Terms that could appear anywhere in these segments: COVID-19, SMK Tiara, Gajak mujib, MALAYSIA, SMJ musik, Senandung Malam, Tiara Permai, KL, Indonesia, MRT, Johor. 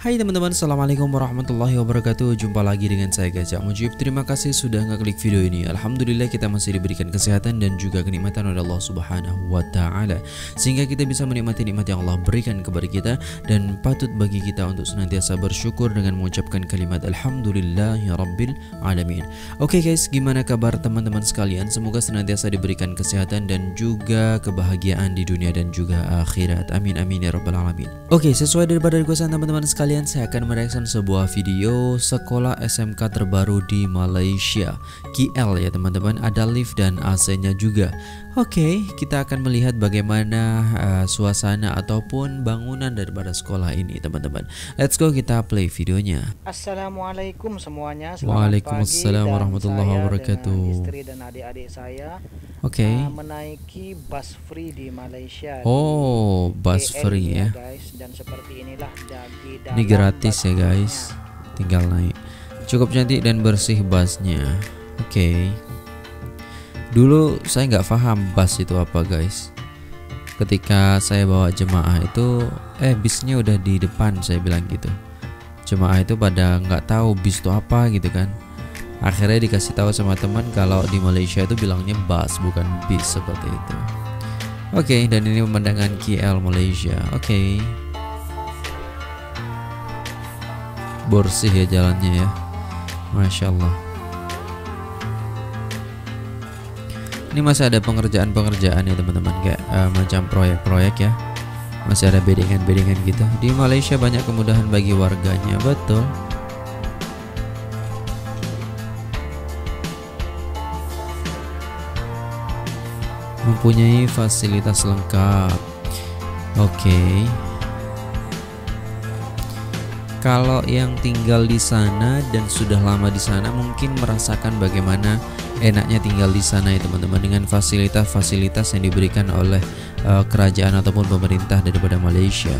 Hai teman-teman, Assalamualaikum warahmatullahi wabarakatuh. Jumpa lagi dengan saya Gajak Mujib. Terima kasih sudah ngeklik video ini. Alhamdulillah kita masih diberikan kesehatan dan juga kenikmatan oleh Allah Subhanahu wa Ta'ala, sehingga kita bisa menikmati nikmat yang Allah berikan kepada kita. Dan patut bagi kita untuk senantiasa bersyukur dengan mengucapkan kalimat Alhamdulillahirabbil alamin. Oke guys, gimana kabar teman-teman sekalian? Semoga senantiasa diberikan kesehatan dan juga kebahagiaan di dunia dan juga akhirat. Amin amin ya rabbal alamin. Oke, sesuai daripada requestan teman-teman sekalian, saya akan mereaksikan sebuah video sekolah SMK terbaru di Malaysia, KL ya teman-teman. Ada lift dan AC-nya juga. Oke, kita akan melihat bagaimana suasana ataupun bangunan daripada sekolah ini teman-teman. Let's go, kita play videonya. Assalamualaikum semuanya. Waalaikumsalam warahmatullahi wabarakatuh. Istri dan adik-adik saya menaiki bus free di Malaysia. Oh, bus free ya guys. Dan seperti inilah ini gratis ya guys, tinggal naik. Cukup cantik dan bersih busnya. Oke. Dulu saya nggak paham bus itu apa guys. Ketika saya bawa jemaah itu, bisnya udah di depan, saya bilang gitu. Jemaah itu pada nggak tahu bis itu apa gitu kan. Akhirnya dikasih tahu sama teman kalau di Malaysia itu bilangnya bus bukan bis, seperti itu. Oke, dan ini pemandangan KL Malaysia. Oke. Bersih ya jalannya ya, Masya Allah. Ini masih ada pengerjaan-pengerjaan ya teman-teman, kayak macam proyek-proyek ya. Masih ada bedingan-bedingan gitu. Di Malaysia banyak kemudahan bagi warganya, betul. Mempunyai fasilitas lengkap. Oke. Kalau yang tinggal di sana dan sudah lama di sana mungkin merasakan bagaimana enaknya tinggal di sana ya teman-teman, dengan fasilitas-fasilitas yang diberikan oleh kerajaan ataupun pemerintah daripada Malaysia.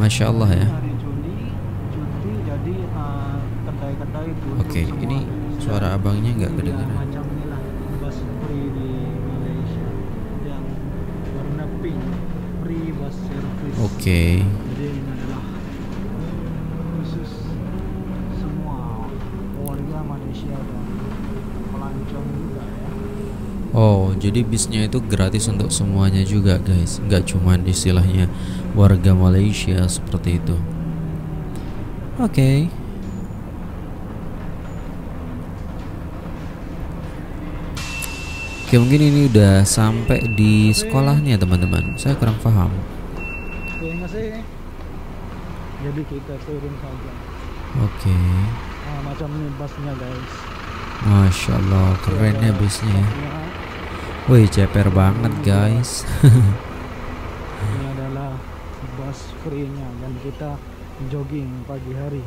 Masya Allah ya. Oke, ini suara abangnya nggak kedengaran. Oke. Oh, jadi bisnya itu gratis untuk semuanya juga guys, nggak cuman istilahnya warga Malaysia seperti itu. Oke. Oke, mungkin ini udah sampai di sekolahnya teman-teman, saya kurang paham. Jadi kita turun saja. Oke. Macam ini busnya guys. Masya Allah, keren ya busnya. Wih, ceper banget guys. Ini adalah bus free-nya dan kita jogging pagi hari.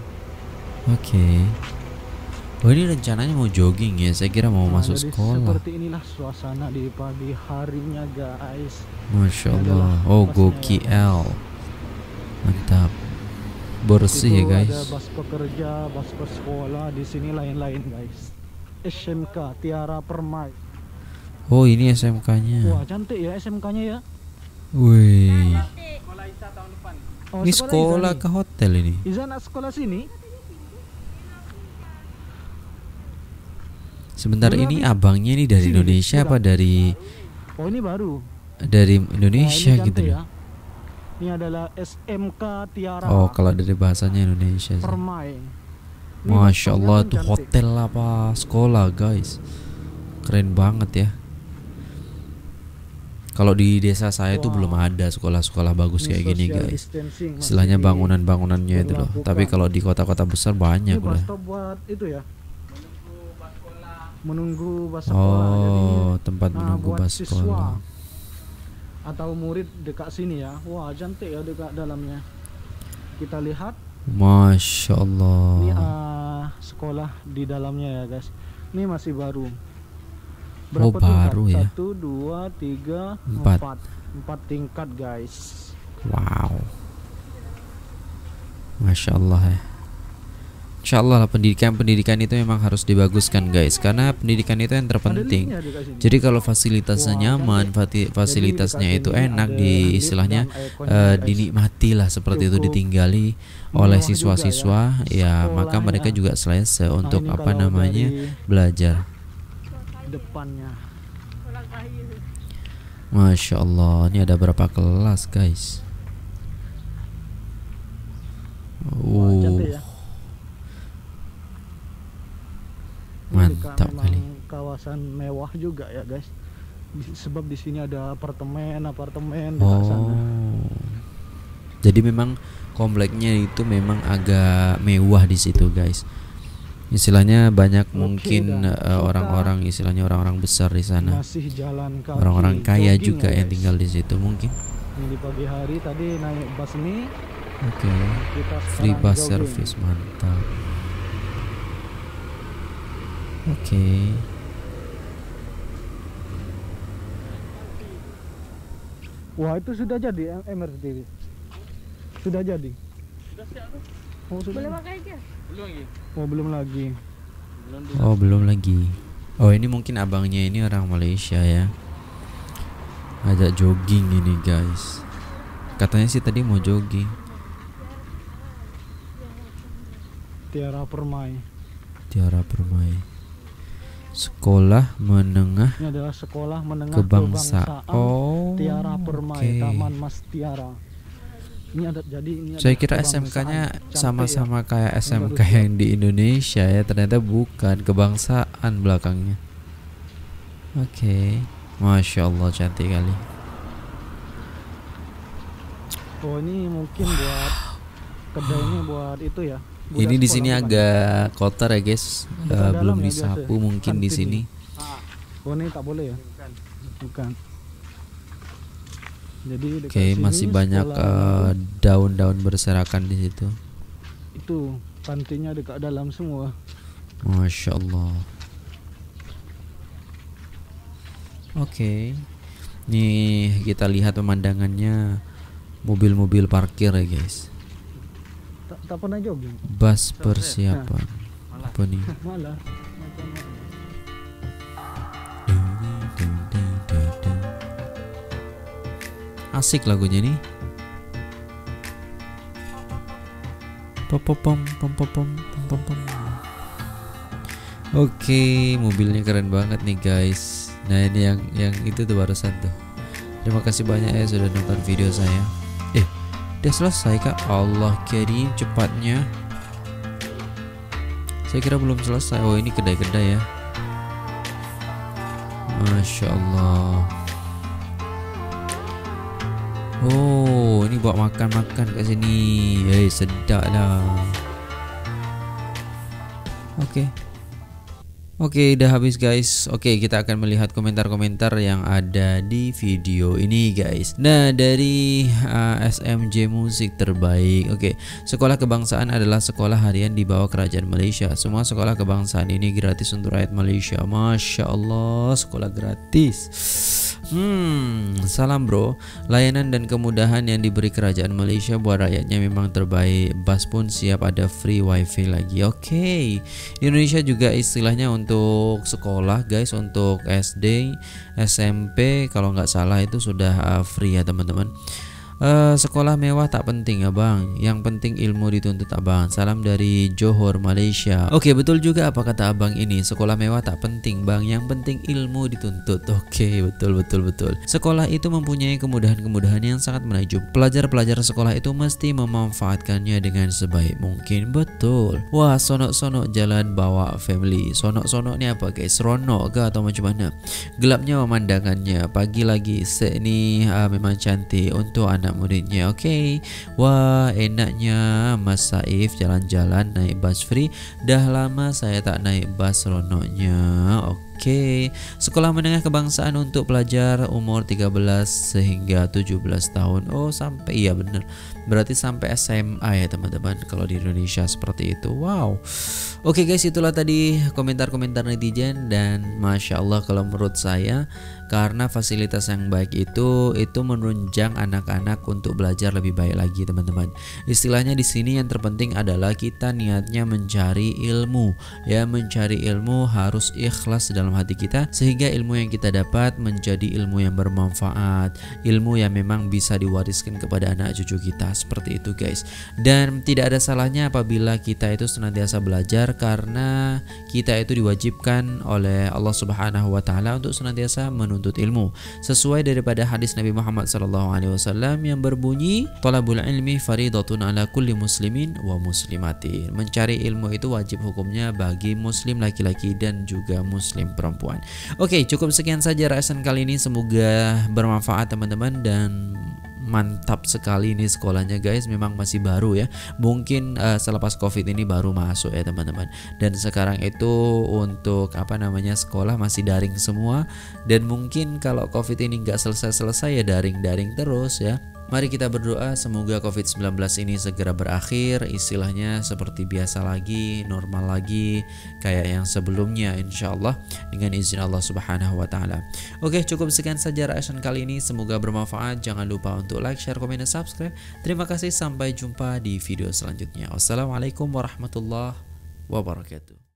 Oke. Oh, ini rencananya mau jogging ya? Saya kira mau masuk sekolah. Seperti inilah suasana di pagi harinya guys. Masya Allah. Oh, go KL. Mantap. Bersih ya guys. Ada bus pekerja, bus sekolah, di sini lain-lain guys. SMK Tiara Permai. Oh, ini SMK-nya. Wah, cantik ya SMK-nya ya. Wih. Oh, ini sekolah ke hotel ini. Izan sekolah sini. Sebentar, ini abangnya ini dari Indonesia apa dari? Oh, ini baru. Dari Indonesia gitu ya. Ini adalah SMK Tiara. Oh, kalau dari bahasanya Indonesia. Permai. Masya Allah, tuh hotel apa sekolah guys. Keren banget ya. Kalau di desa saya itu belum ada sekolah-sekolah bagus kayak gini guys. Istilahnya bangunan-bangunannya itu loh. Tapi kalau di kota-kota besar banyak udah. Oh, tempat menunggu bus sekolah. Atau murid dekat sini ya. Wah, cantik ya dekat dalamnya. Kita lihat. Masya Allah. Ini sekolah di dalamnya ya guys. Ini masih baru. Oh, baru ya. 1, 2, 3, 4 tingkat guys. Wow. Masya Allah ya. insyaallah lah, pendidikan itu memang harus dibaguskan guys, karena pendidikan itu yang terpenting. Jadi kalau fasilitasnya nyaman, fasilitasnya itu enak, di istilahnya dinikmatilah seperti itu, ditinggali oleh siswa-siswa ya, maka mereka juga selesai untuk apa namanya belajar. Masya Allah, ini ada berapa kelas guys? Mantap kali. Kawasan mewah juga ya guys, sebab di sini ada apartemen. Sana. Jadi memang kompleknya itu memang agak mewah di situ guys. Istilahnya banyak mungkin orang-orang, istilahnya orang-orang besar di sana, orang-orang kaya juga yang tinggal di situ mungkin. Di pagi hari tadi naik bus ini. Oke. Free bus service, mantap. Oke. Wah, itu sudah jadi MRT. Sudah jadi. Sudah siap tuh. Oh, sudah. Belum pakai aja. Belum lagi. Oh, belum lagi. Oh, belum lagi. Oh, ini mungkin abangnya ini orang Malaysia ya. Ajak jogging ini, guys. Katanya sih tadi mau jogging. Tiara Permai. Tiara Permai, sekolah menengah. Ini adalah sekolah menengah kebangsaan. Tiara Permai, okay. Taman Mas Tiara. Ini ada, jadi ini saya kira SMK-nya sama-sama kayak SMK yang di Indonesia ya, ternyata bukan, kebangsaan belakangnya. Oke, okay. Masya Allah, cantik kali. Oh, ini mungkin buat kedainya, buat itu ya. Ini di sini agak kotor ya guys, belum disapu mungkin di sini. Oh, ini tak boleh ya? Bukan. Jadi oke, masih banyak daun-daun berserakan di situ. Itu kantinnya dekat dalam semua. Masya Allah. Oke, nih kita lihat pemandangannya, mobil-mobil parkir ya guys. Tak pernah jogging. Bas persiapan. Nah. Apa nih? Malah. Asik lagunya nih. Oke, mobilnya keren banget nih guys. Nah, ini yang itu tuh barusan tuh. Terima kasih banyak ya sudah nonton video saya. Udah selesai kak, Allah karim cepatnya. Saya kira belum selesai. Oh, ini kedai-kedai ya. Masya Allah. Oh, ini buat makan-makan ke sini. Hei, sedap dah. Oke. Oke, udah habis guys. Oke, kita akan melihat komentar-komentar yang ada di video ini guys. Nah, dari SMJ musik terbaik. Oke, sekolah kebangsaan adalah sekolah harian di bawah kerajaan Malaysia. Semua sekolah kebangsaan ini gratis untuk rakyat Malaysia. Masya Allah, sekolah gratis. Salam bro. Layanan dan kemudahan yang diberi kerajaan Malaysia buat rakyatnya memang terbaik. Bus pun siap ada free wifi lagi. Oke. Di Indonesia juga istilahnya untuk sekolah guys, untuk SD, SMP kalau nggak salah itu sudah free ya teman-teman. Sekolah mewah tak penting abang, yang penting ilmu dituntut abang. Salam dari Johor, Malaysia. Oke, betul juga apa kata abang ini, sekolah mewah tak penting bang, yang penting ilmu dituntut. Oke, betul. Sekolah itu mempunyai kemudahan-kemudahan yang sangat menakjub. Pelajar-pelajar sekolah itu mesti memanfaatkannya dengan sebaik mungkin. Betul. Wah, sonok-sonok jalan bawa family. Sonok-sonok ini apa guys, seronok ke atau macam mana? Gelapnya pemandangannya, pagi lagi ini memang cantik untuk anak muridnya. Oke. Wah, enaknya Mas Saif jalan-jalan naik bus free. Dah lama saya tak naik bus, seronoknya. Oke. Sekolah menengah kebangsaan untuk pelajar umur 13 sehingga 17 tahun. Oh, sampai, iya bener. Berarti sampai SMA ya teman-teman kalau di Indonesia seperti itu. Wow. Oke guys, itulah tadi komentar-komentar netizen, dan masya Allah kalau menurut saya Karena fasilitas yang baik itu menunjang anak-anak untuk belajar lebih baik lagi, teman-teman. Istilahnya di sini yang terpenting adalah kita niatnya mencari ilmu. Ya, mencari ilmu harus ikhlas dalam hati kita sehingga ilmu yang kita dapat menjadi ilmu yang bermanfaat, ilmu yang memang bisa diwariskan kepada anak cucu kita. Seperti itu, guys. Dan tidak ada salahnya apabila kita itu senantiasa belajar, karena kita itu diwajibkan oleh Allah Subhanahu wa taala untuk senantiasa menuntut ilmu, sesuai daripada hadis Nabi Muhammad SAW yang berbunyi, "Talabul ilmi faridatun ala kulli muslimin wa muslimatin." Mencari ilmu itu wajib hukumnya bagi muslim laki-laki dan juga muslim perempuan. Oke, cukup sekian saja rasan kali ini. Semoga bermanfaat, teman-teman, dan mantap sekali ini sekolahnya, guys. Memang masih baru ya, mungkin selepas COVID ini baru masuk ya, teman-teman. Dan sekarang itu untuk sekolah masih daring semua, dan mungkin kalau COVID ini nggak selesai-selesai ya daring-daring terus ya. Mari kita berdoa semoga COVID-19 ini segera berakhir, istilahnya seperti biasa lagi, normal lagi kayak yang sebelumnya, insya Allah, dengan izin Allah Subhanahu wa ta'ala. Oke, cukup sekian saja reaction kali ini, semoga bermanfaat. Jangan lupa untuk like, share, komen, dan subscribe. Terima kasih, sampai jumpa di video selanjutnya. Wassalamualaikum warahmatullahi wabarakatuh.